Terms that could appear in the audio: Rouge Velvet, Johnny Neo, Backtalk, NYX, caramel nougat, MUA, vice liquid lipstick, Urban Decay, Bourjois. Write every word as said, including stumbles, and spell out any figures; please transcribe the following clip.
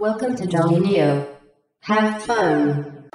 Welcome to Johnny Neo. Have fun.